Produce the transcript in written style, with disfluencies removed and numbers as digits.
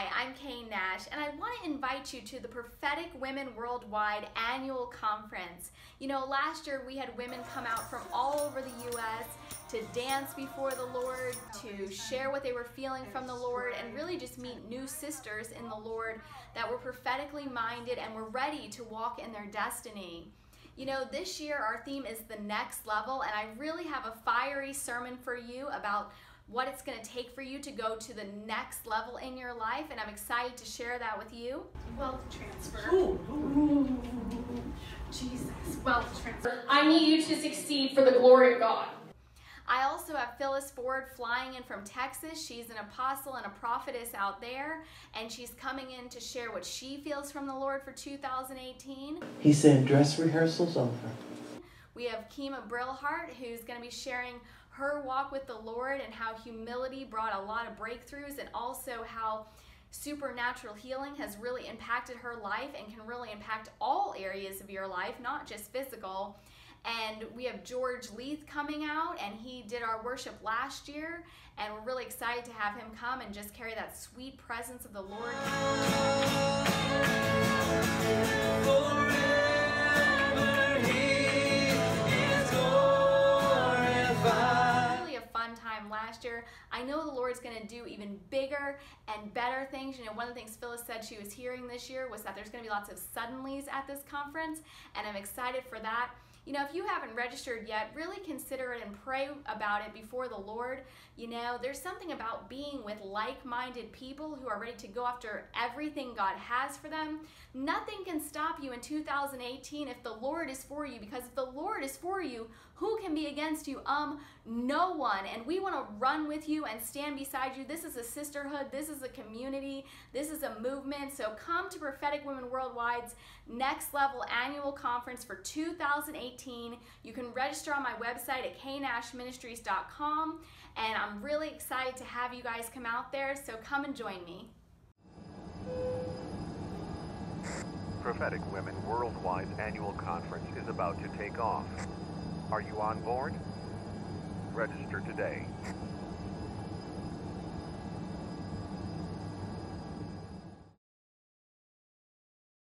Hi, I'm Kay Nash, and I want to invite you to the Prophetic Women Worldwide Annual Conference. You know, last year we had women come out from all over the U.S. to dance before the Lord, to share what they were feeling from the Lord, and really just meet new sisters in the Lord that were prophetically minded and were ready to walk in their destiny. You know, this year our theme is the next level, and I really have a fiery sermon for you about what it's going to take for you to go to the next level in your life, and I'm excited to share that with you. Wealth transfer. Ooh. Jesus, wealth transfer. I need you to succeed for the glory of God. I also have Phyllis Ford flying in from Texas. She's an apostle and a prophetess out there, and she's coming in to share what she feels from the Lord for 2018. He said, dress rehearsal's over. We have Kima Brillhart, who's going to be sharing her walk with the Lord and how humility brought a lot of breakthroughs, and also how supernatural healing has really impacted her life and can really impact all areas of your life, not just physical. And we have George Leith coming out, and he did our worship last year, and we're really excited to have him come and just carry that sweet presence of the Lord. Last year, I know the Lord's going to do even bigger and better things. You know, one of the things Phyllis said she was hearing this year was that there's going to be lots of suddenlies at this conference, and I'm excited for that. You know, if you haven't registered yet, really consider it and pray about it before the Lord. You know, there's something about being with like-minded people who are ready to go after everything God has for them. Nothing can stop you in 2018 if the Lord is for you, because if the Lord is for you, who can be against you? No one. And we want to run with you and stand beside you. This is a sisterhood. This is a community. This is a movement. So come to Prophetic Women Worldwide's Next Level Annual Conference for 2018. You can register on my website at kaynashministries.com, and I'm really excited to have you guys come out there, so come and join me. Prophetic Women Worldwide Annual Conference is about to take off. Are you on board? Register today.